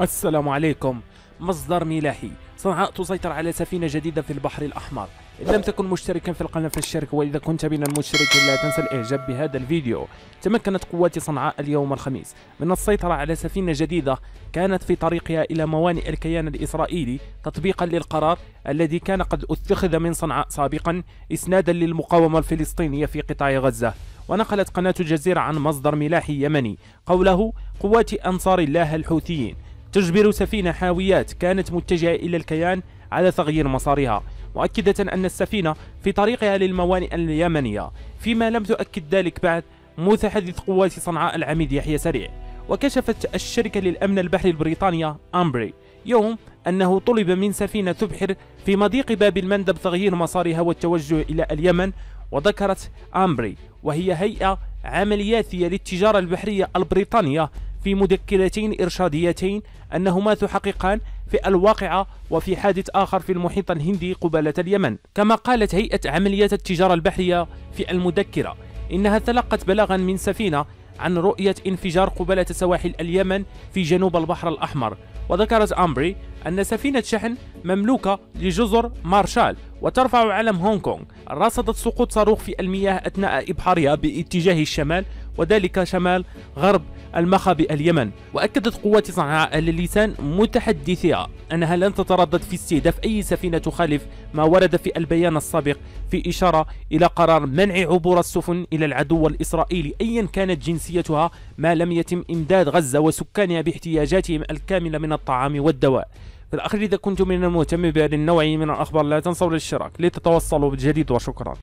السلام عليكم. مصدر ملاحي: صنعاء تسيطر على سفينة جديدة في البحر الأحمر. إن لم تكن مشتركا في القناة فاشترك، وإذا كنت من المشتركين لا تنسى الإعجاب بهذا الفيديو. تمكنت قوات صنعاء اليوم الخميس من السيطرة على سفينة جديدة كانت في طريقها إلى موانئ الكيان الإسرائيلي، تطبيقا للقرار الذي كان قد اتخذ من صنعاء سابقا إسنادا للمقاومة الفلسطينية في قطاع غزة. ونقلت قناة الجزيرة عن مصدر ملاحي يمني قوله: قوات أنصار الله الحوثيين تجبر سفينة حاويات كانت متجهة إلى الكيان على تغيير مسارها، مؤكدة أن السفينة في طريقها للموانئ اليمنية، فيما لم تؤكد ذلك بعد متحدث قوات صنعاء العميد يحيى سريع. وكشفت الشركة للأمن البحري البريطانية أمبري يوم أنه طلب من سفينة تبحر في مضيق باب المندب تغيير مسارها والتوجه إلى اليمن. وذكرت أمبري، وهي هيئة عملياتية للتجارة البحرية البريطانية، في مذكرتين إرشاديتين أنهما تحققان في الواقعة وفي حادث آخر في المحيط الهندي قبالة اليمن. كما قالت هيئة عمليات التجارة البحرية في المذكرة إنها تلقت بلاغا من سفينة عن رؤية انفجار قبالة سواحل اليمن في جنوب البحر الأحمر. وذكرت أمبري أن سفينة شحن مملوكة لجزر مارشال وترفع علم هونغ كونغ رصدت سقوط صاروخ في المياه أثناء إبحارها باتجاه الشمال، وذلك شمال غرب المخابئ اليمن. وأكدت قوات صنعاء للسان متحدثها أنها لن تتردد في استهداف أي سفينة تخالف ما ورد في البيان السابق، في إشارة إلى قرار منع عبور السفن إلى العدو الإسرائيلي أيا كانت جنسيتها ما لم يتم إمداد غزة وسكانها باحتياجاتهم الكاملة من الطعام والدواء. في الأخير، إذا كنتم من المهتم بهذا النوع من الأخبار لا تنسوا الاشتراك لتتوصلوا بالجديد، وشكرا.